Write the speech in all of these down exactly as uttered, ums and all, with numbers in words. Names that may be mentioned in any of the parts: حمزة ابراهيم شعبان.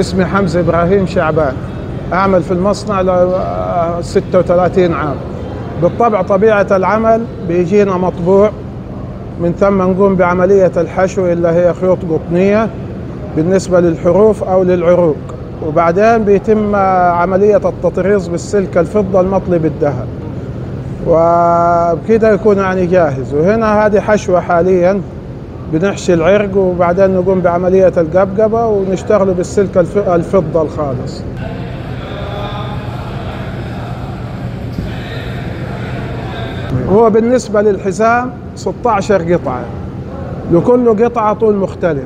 اسمي حمزة ابراهيم شعبان، أعمل في المصنع ل ستة وثلاثين عام. بالطبع طبيعة العمل بيجينا مطبوع، من ثم نقوم بعملية الحشو اللي هي خيوط قطنية بالنسبة للحروف أو للعروق، وبعدين بيتم عملية التطريز بالسلك الفضة المطلي بالذهب، وبكده يكون يعني جاهز. وهنا هذه حشوة حاليا بنحشي العرق، وبعدين نقوم بعملية القبقبة ونشتغل بالسلك الفضة الخالص. هو بالنسبة للحزام ستة عشر قطعة، لكل قطعة طول مختلف.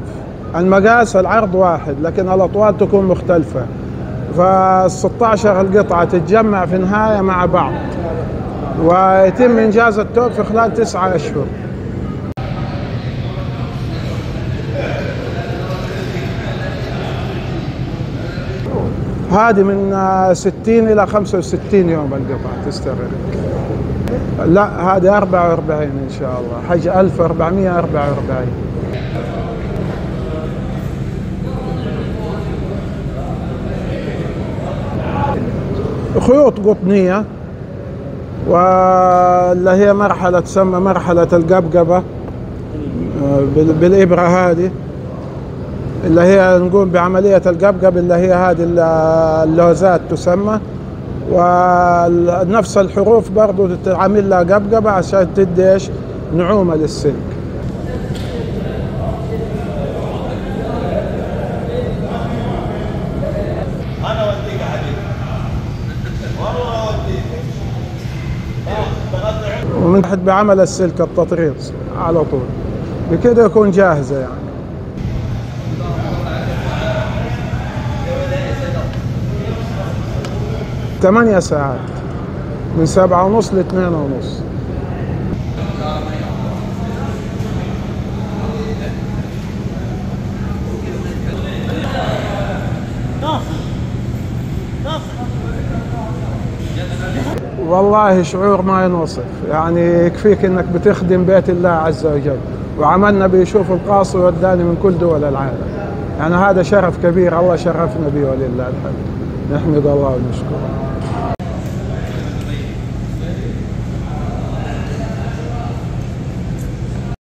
المقاس العرض واحد لكن الأطوال تكون مختلفة، فالستة عشر القطعة تتجمع في النهاية مع بعض، ويتم إنجاز الثوب في خلال تسعة أشهر. هذه من ستين إلى خمسة وستين يوم القطعة تستغرق. لا، هذه أربعة وأربعين إن شاء الله، حاجة ألف وأربعمئة وأربعة وأربعين. خيوط قطنية، واللي هي مرحلة تسمى مرحلة القبقبة بالإبرة هذه، اللي هي نقوم بعملية القبقب اللي هي هذه اللوزات تسمى، ونفس الحروف برضو تتعمل لها قبقبة عشان تدي ايش نعومة للسلك. أنا أوديك يا حبيبي، والله أوديك. ونبدأ بعمل السلك التطريز على طول، بكده يكون جاهزة يعني. ثمانية ساعات، من سبعة ونص لاثنين ونص. والله شعور ما ينوصف، يعني يكفيك انك بتخدم بيت الله عز وجل، وعملنا بيشوف القاصي والداني من كل دول العالم، يعني هذا شرف كبير الله شرفنا به ولله الحمد، نحمد الله ونشكره.